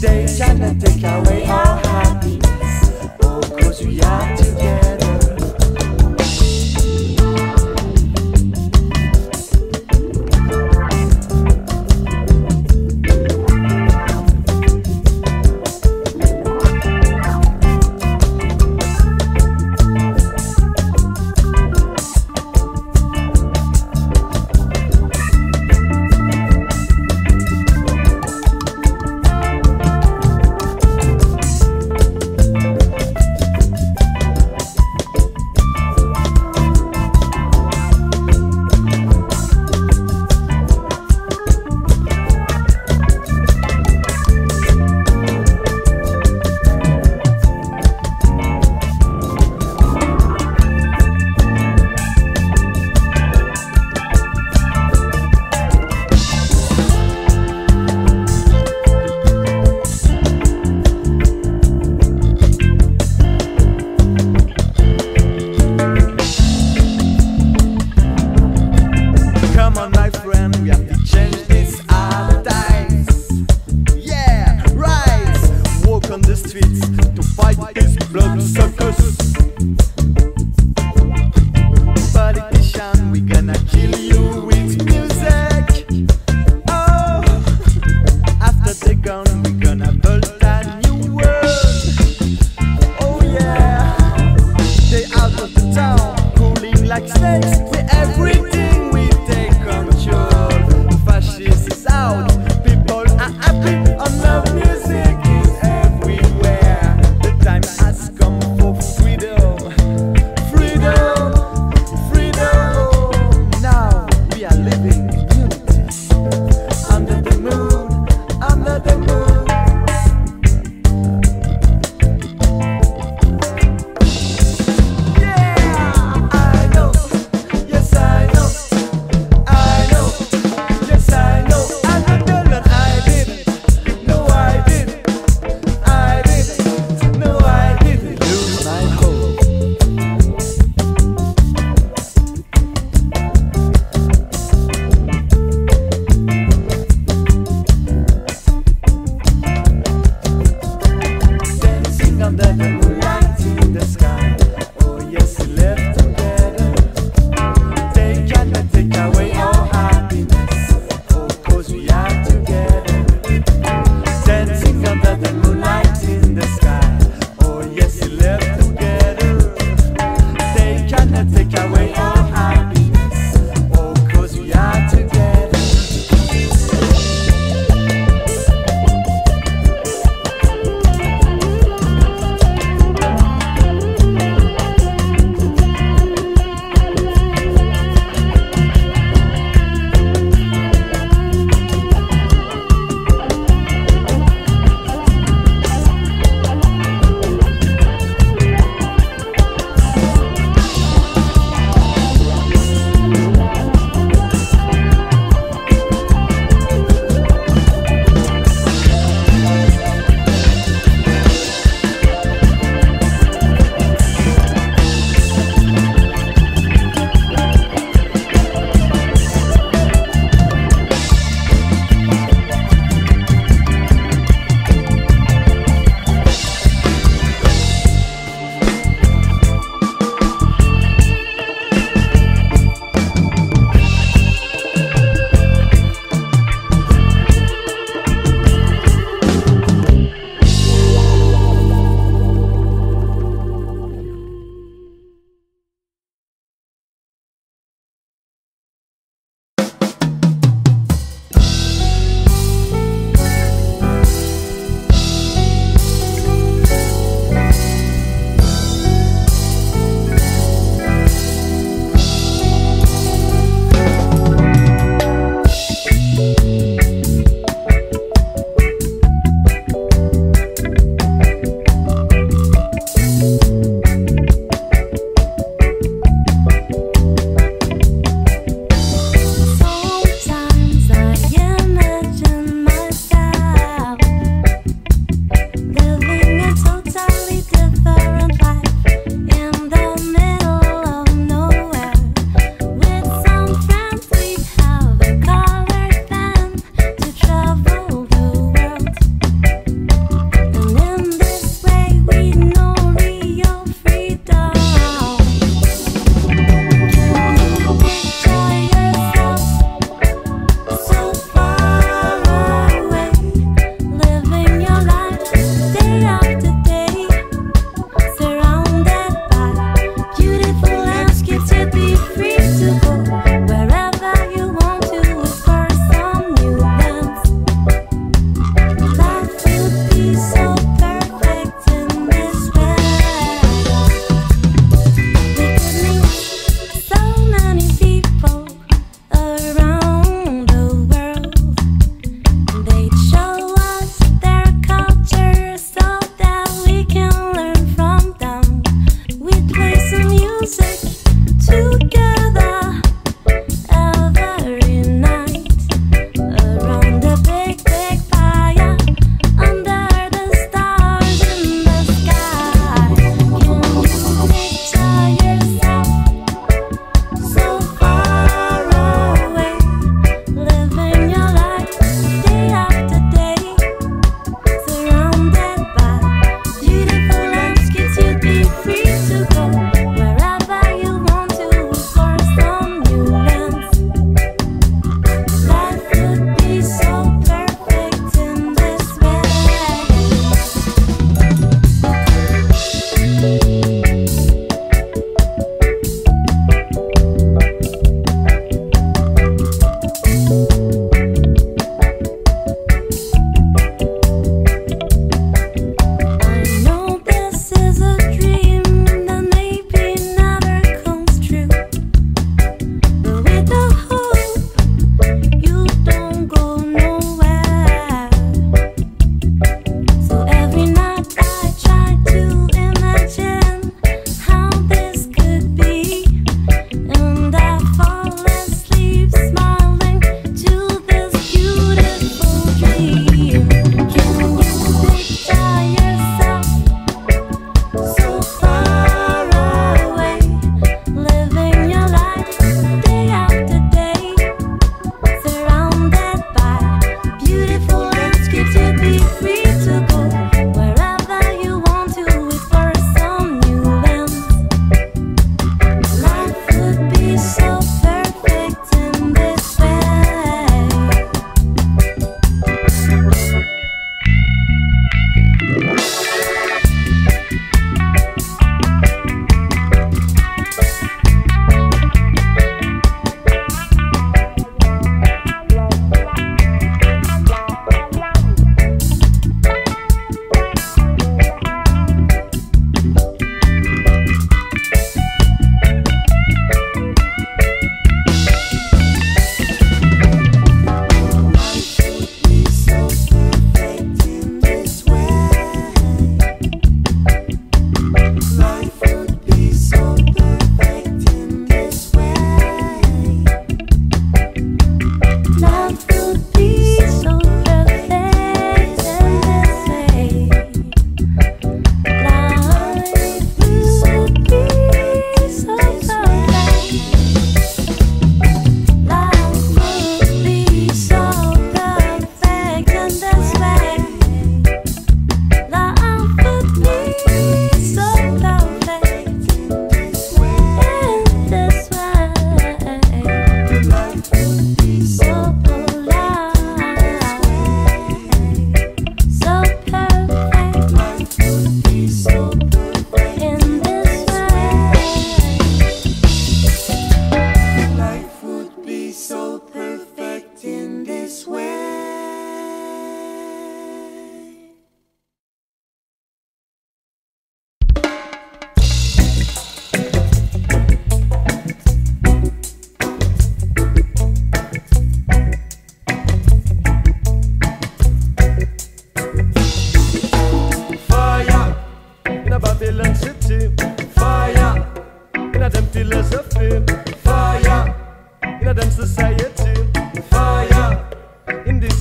today, trying to take away our happiness. Oh, cause we are together.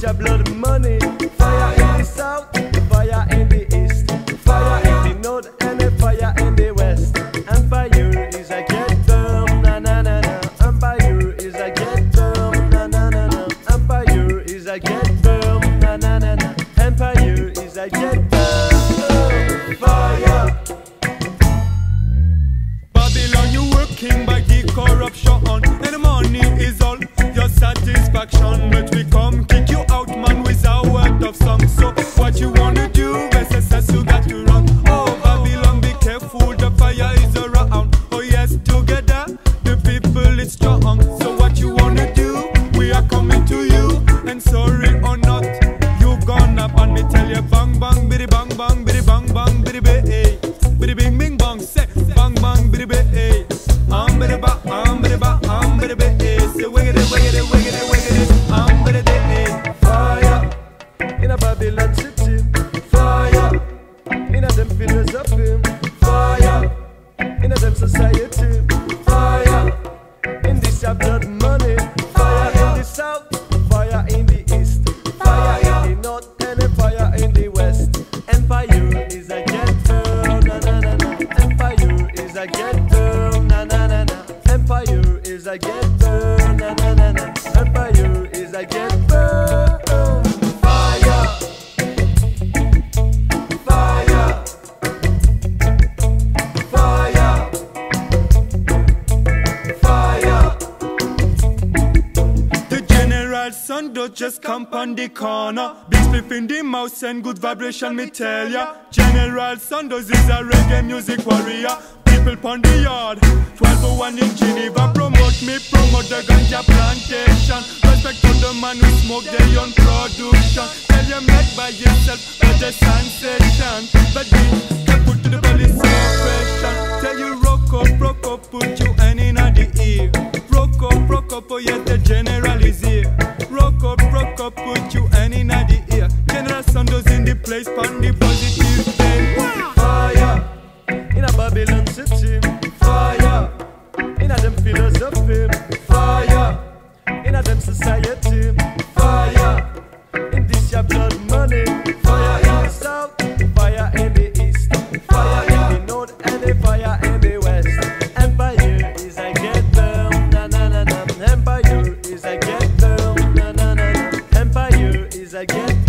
your blood money. Fire in the south, fire in the east, fire in the north, and a fire in the west. And by you is a get down, na na na na. And by you is a get down, na na na na. And by you is a get down, na na na na. And by you is a get down, fire. Babylon, you working by the corruption, and the money is all your satisfaction. But we come kick you out, man, with our word of song. So what you wanna do, versus you got to run. Oh Babylon, be careful, the fire is around. Oh yes, together the people is strong. So what you wanna do, we are coming to you. And sorry or not, you gonna ban me. Tell you bang bang, biddy bang bang, biddy bang bang, biddy bay, biddy bing bing bang, say bang bang, biddy bay, biddy ba, biddy ba, biddy bay. Wiggity, wiggity, wiggity, wiggity, I'm with it. Fire in a Babylon city, fire in a them philosophy, fire in a them society, fire in this your blood money, fire in the south, fire in the east, fire in the north, and a fire in the west. And fire is a ghetto, na na na na. And fire is a ghetto, na na na na. And fire is a ghetto. Sandoz just camp on the corner, big spliff in the mouse and good vibration, me tell ya. General Sandoz is a reggae music warrior. People pon the yard, 1201 in Geneva. Promote me, promote the ganja plantation. Respect to the man who smoke their own production. Tell you made by yourself, but the sensation. But we can put to the belly celebration. Tell you Rocco, Rocco, put you hand in the ear. Rocco, Rocco, oh yeah, the general is here. Rocco, put you hand in the ear. General Sandoz in the place, pan the positive day. Fire in a Babylon city, fire in a them philosophy, fire in a them society, fire in this your blood money, fire in the south, fire in the east, fire in the north, and a fire in the west. Empire is a get down, na na na na. Empire is a get down, na na na. Empire is a get down.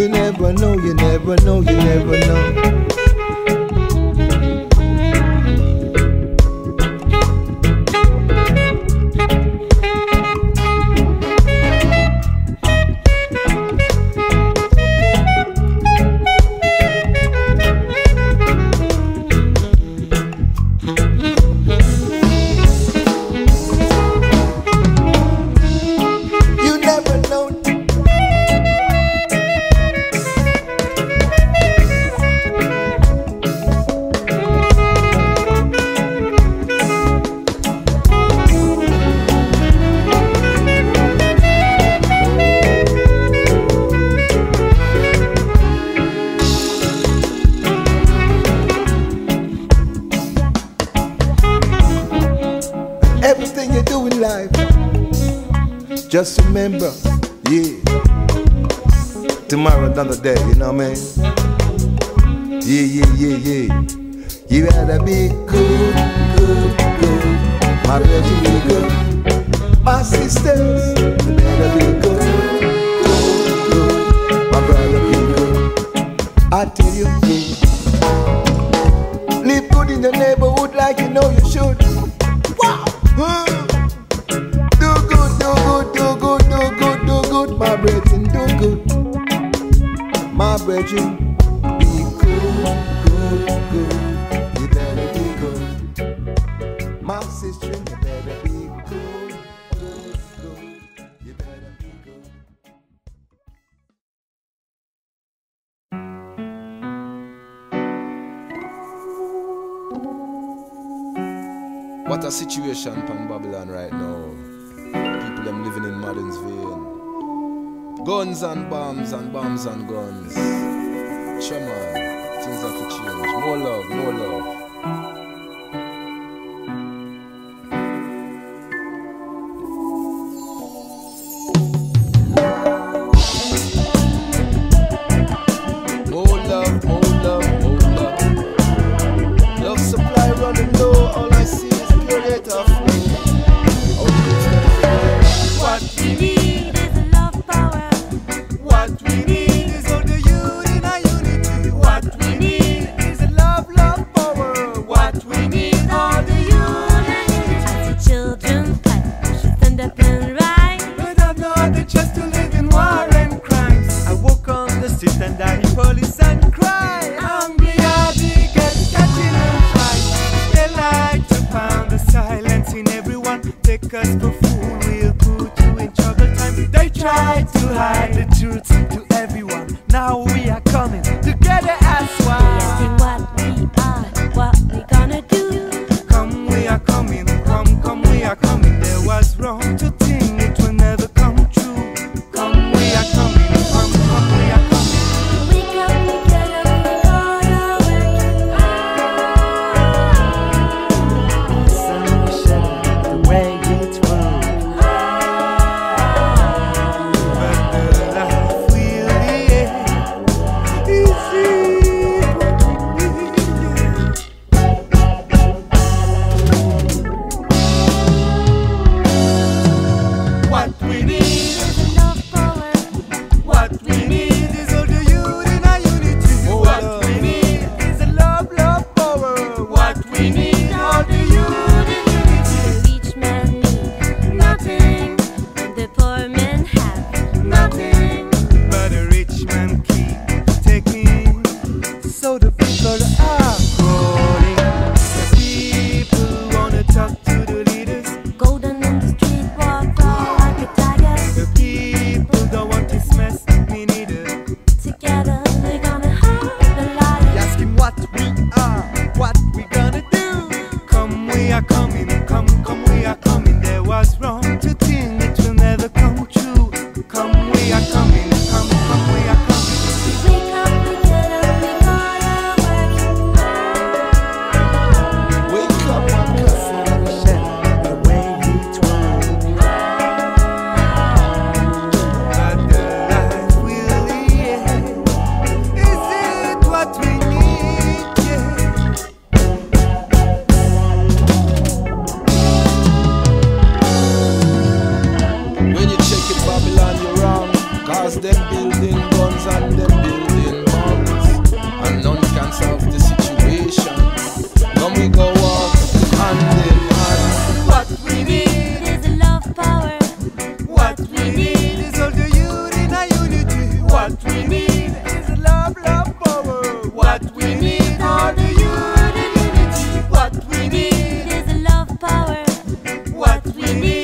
You never know, you never know, you never know. Everything you do in life, just remember, yeah, tomorrow another day, you know what I mean? Yeah, yeah, yeah, yeah. You gotta be good, good, good. My brothers should be good. My sisters, you better be good, good, good. My brother be good. I tell you, yeah. Live good in your neighborhood like you know you should. Wow. Do good, do good, do good, do good, do good, my brethren, do good. My brethren, be good, good, good. You better be good. My sister, you better be good, good, good. You better be good. What a situation in Babylon right now. People them living in Madensville. Guns and bombs and bombs and guns. Chema, things have to change. More love, no love. More love, more love, more love. Love supply running low, all I see is pure hate of me. and them building walls, and none can solve the situation. When we go walk hand in hand, what we need is the love power. What we need is all the unity. What we need is the love power. What we need are the unity. What we need is the love power. What we need.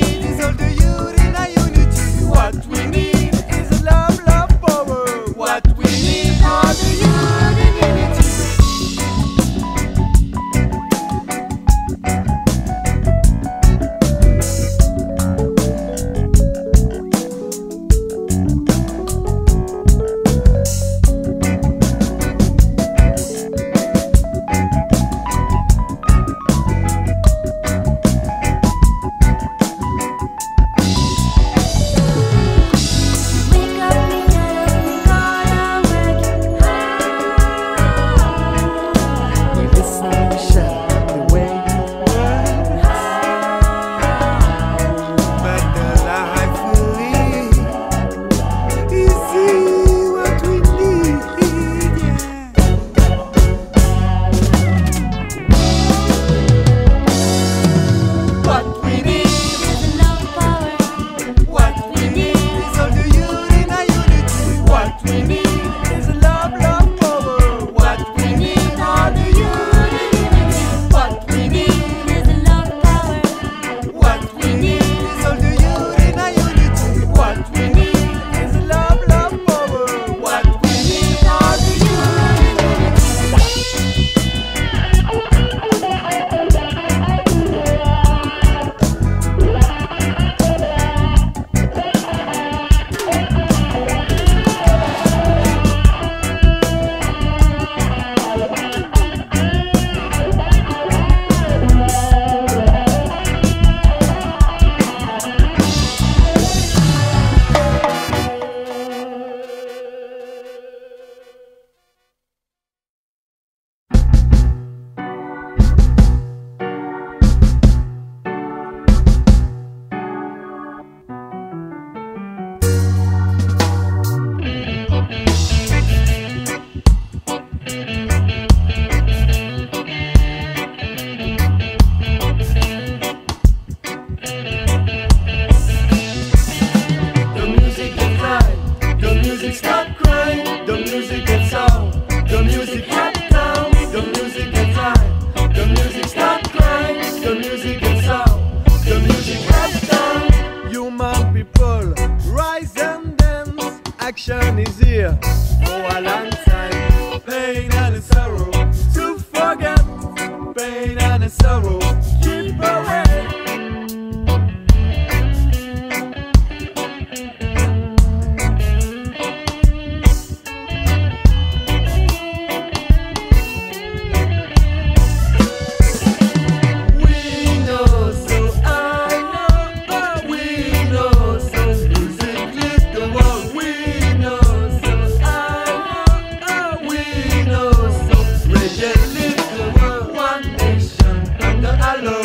Hello.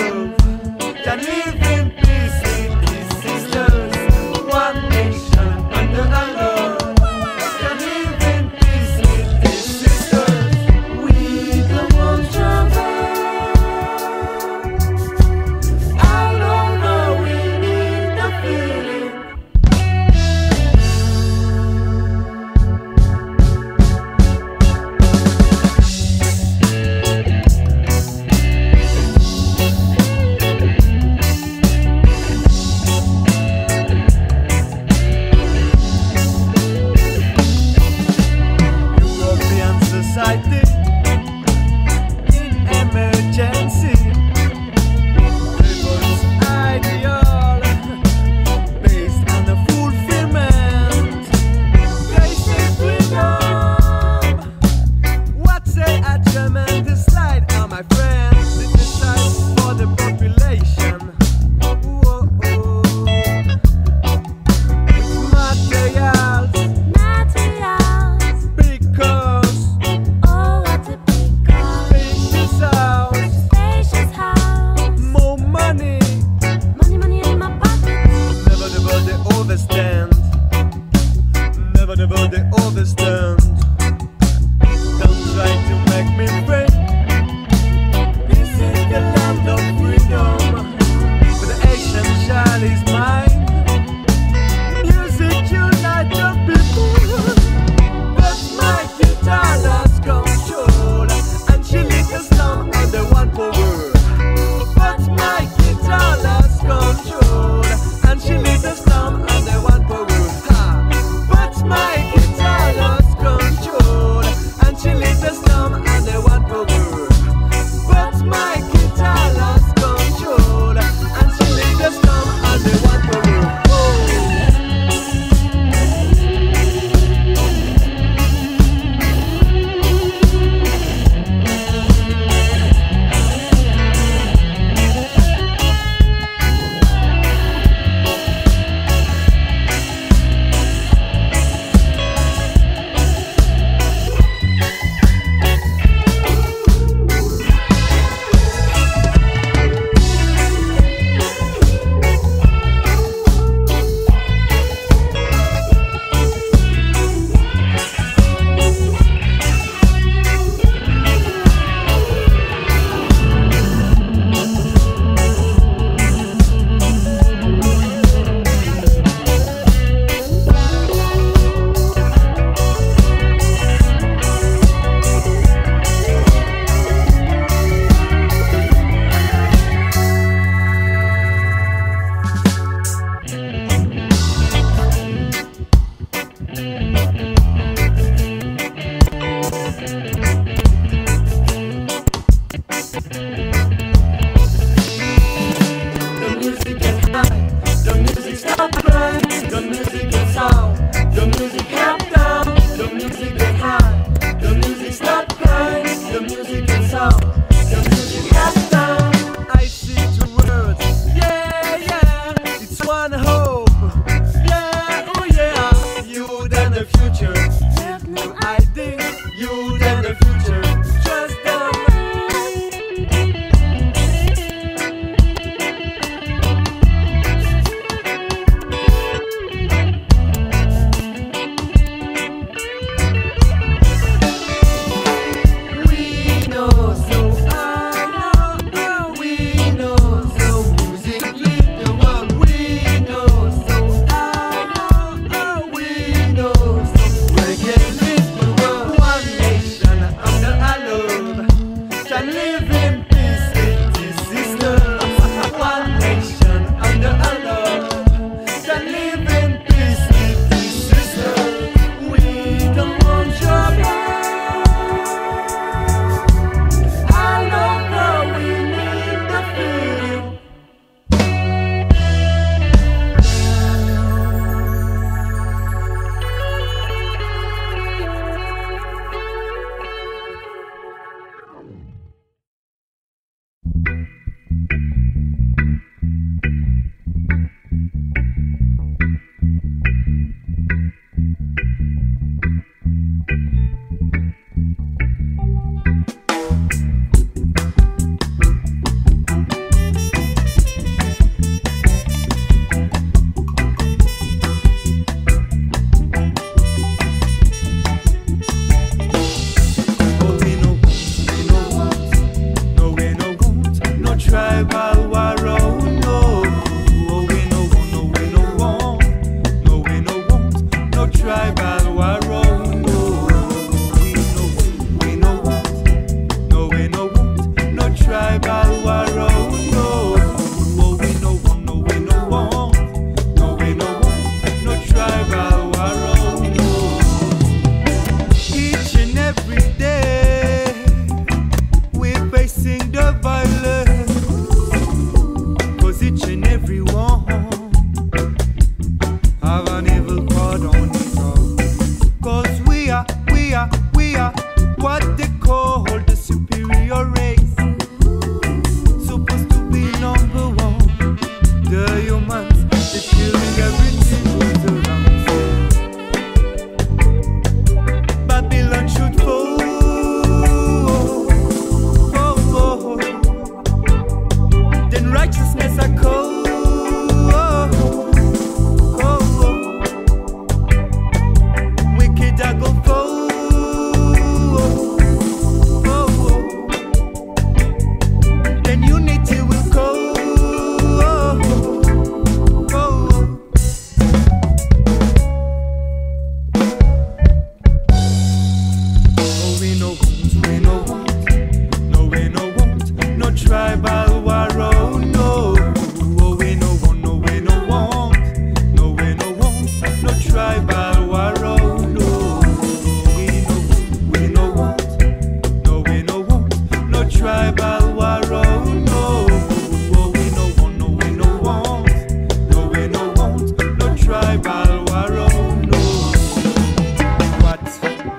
whatever they overstand. Don't try to make me free. This is the land of freedom, but the ancient child is mine. Music unite the people, but my guitar has control, and she leads us down under one power. But my guitar has control, and she leads us down under one power. My guitar lost control, and she leads us down under one power. But my guitar lost control, and she leads us down under one power.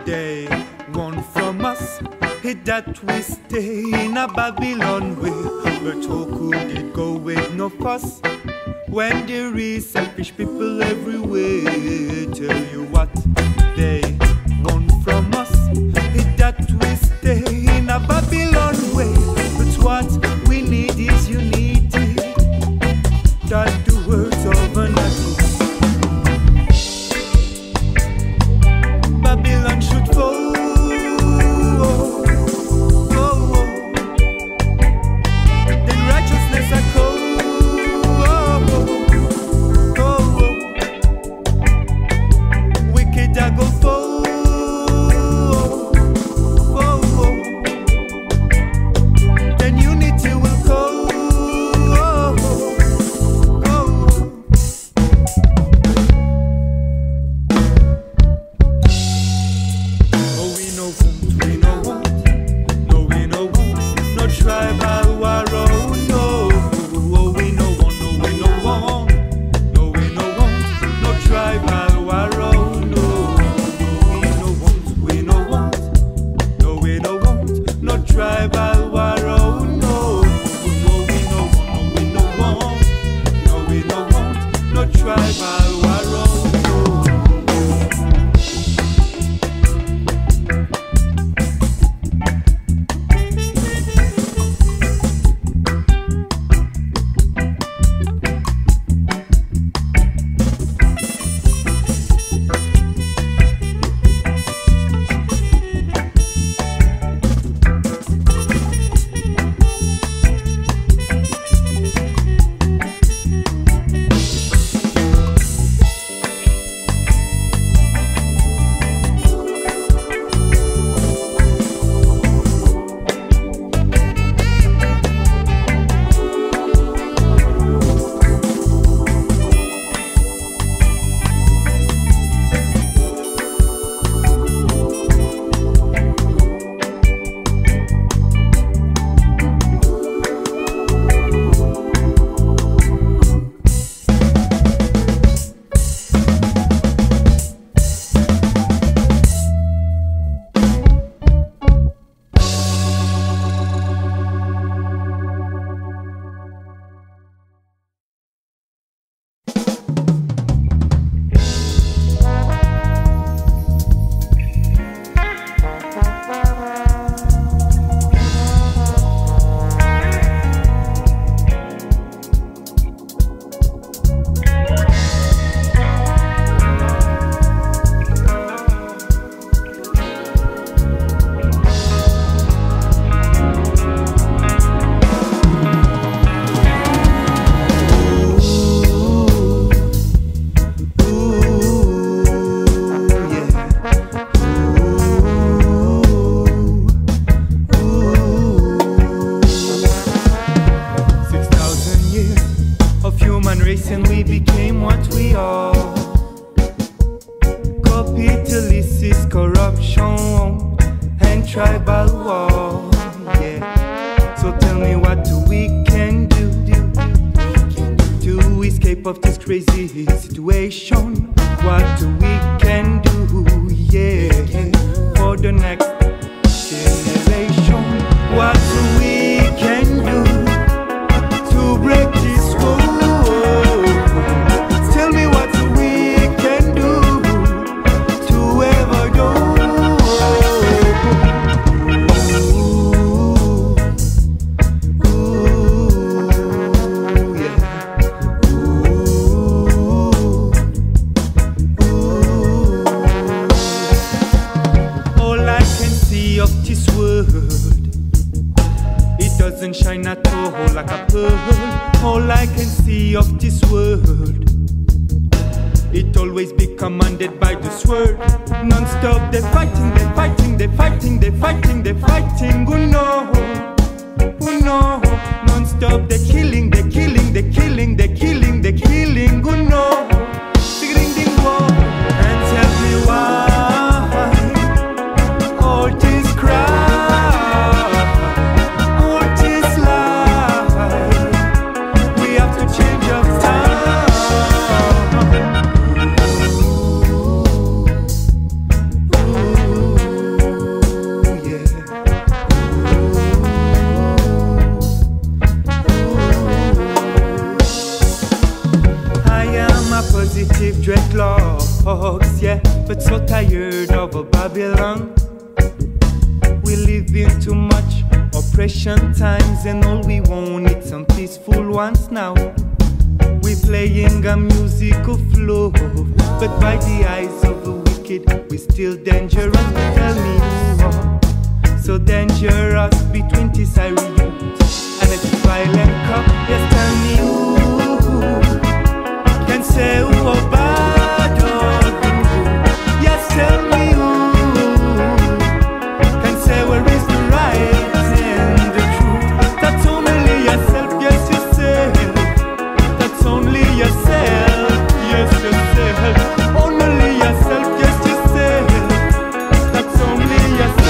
day. One from us, that we stay in a Babylon way, where talk could go with no fuss, when there is selfish people everywhere. Tell you what, they want from us, that we stay in a Babylon way. But what we need is unity, that the words of an artist. massive dreadlocks, yeah, but so tired of a Babylon. We live in too much oppression times, and all we want is some peaceful ones now. We playing a musical flow, but by the eyes of the wicked, we still dangerous. But tell me who are so dangerous between Tisari youth and its violent cop? Yes, tell me who can say who are bad or who? Yes, tell me who can say where is the right and the truth? That's only yourself, yes yourself. That's only yourself, yes yourself. Only yourself, yes yourself. That's only yourself.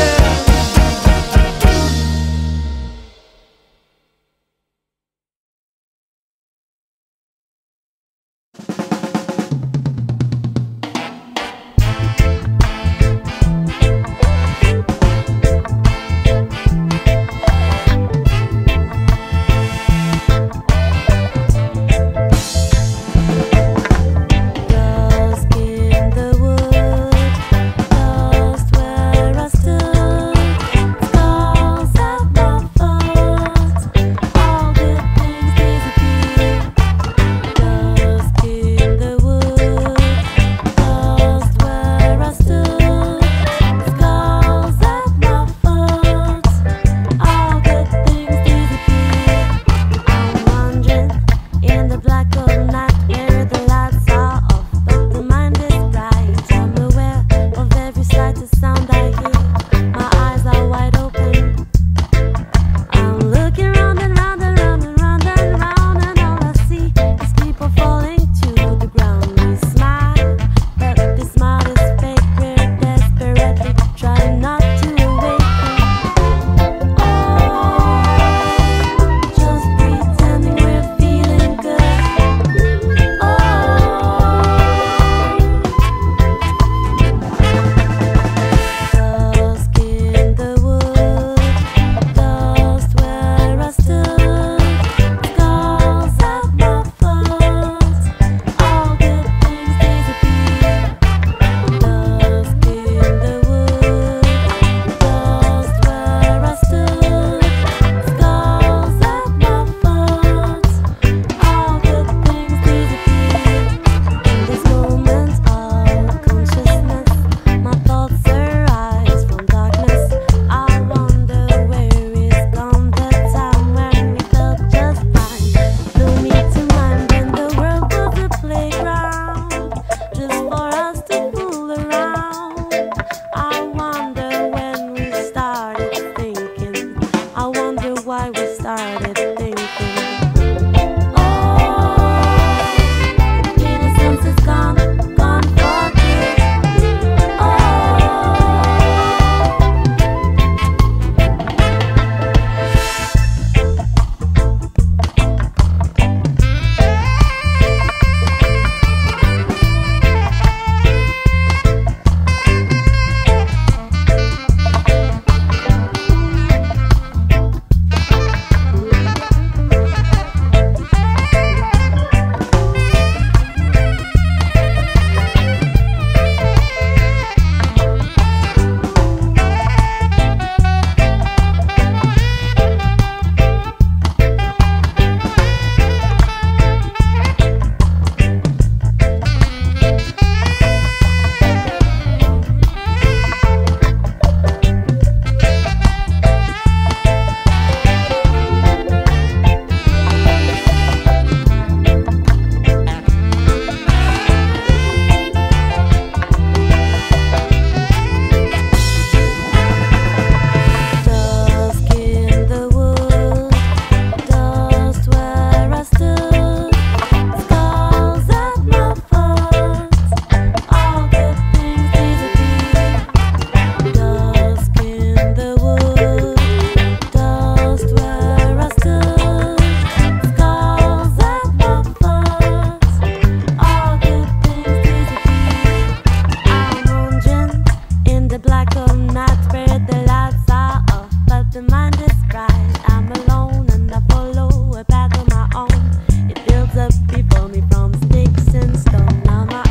People me from sticks and stone. Now my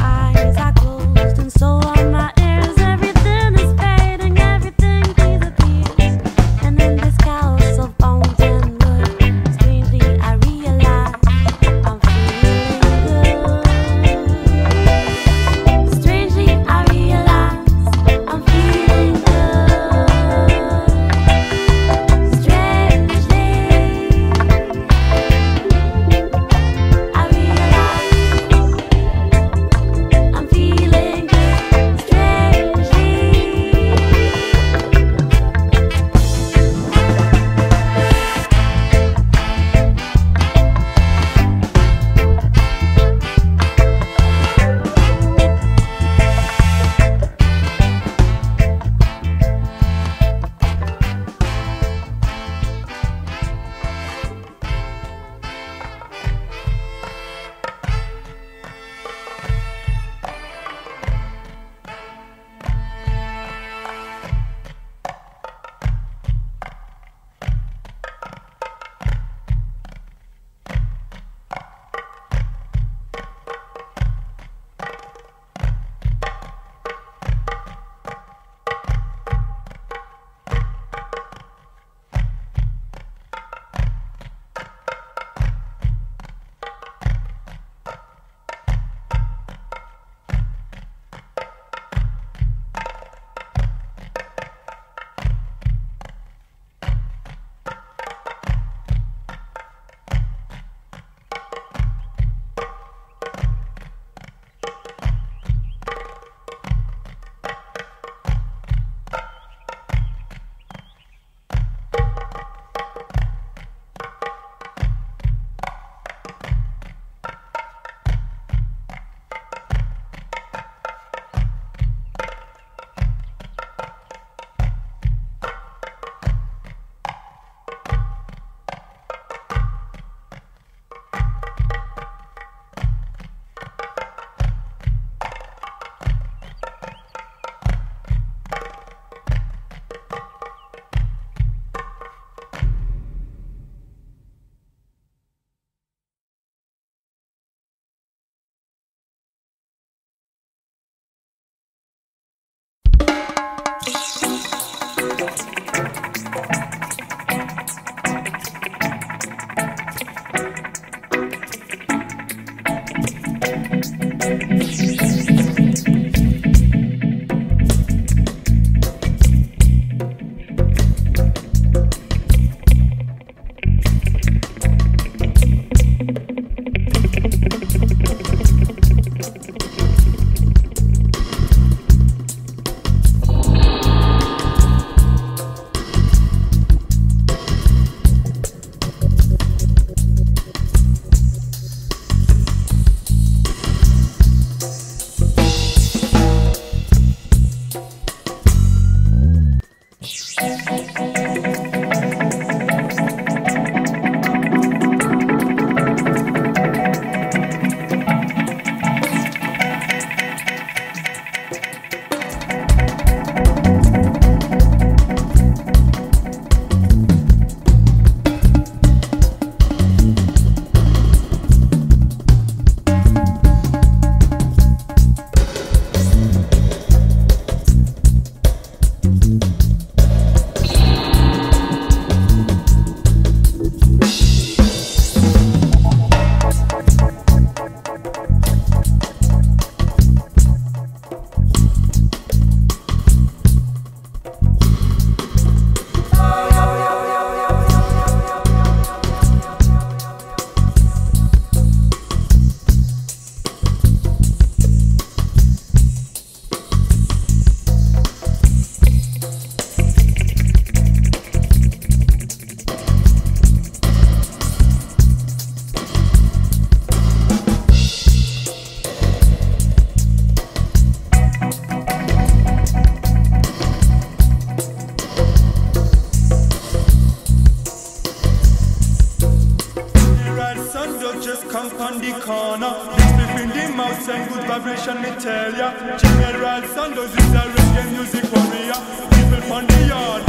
inspiration, me tell ya. General Sandoz is a reggae music warrior. People from the yard.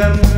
Nunca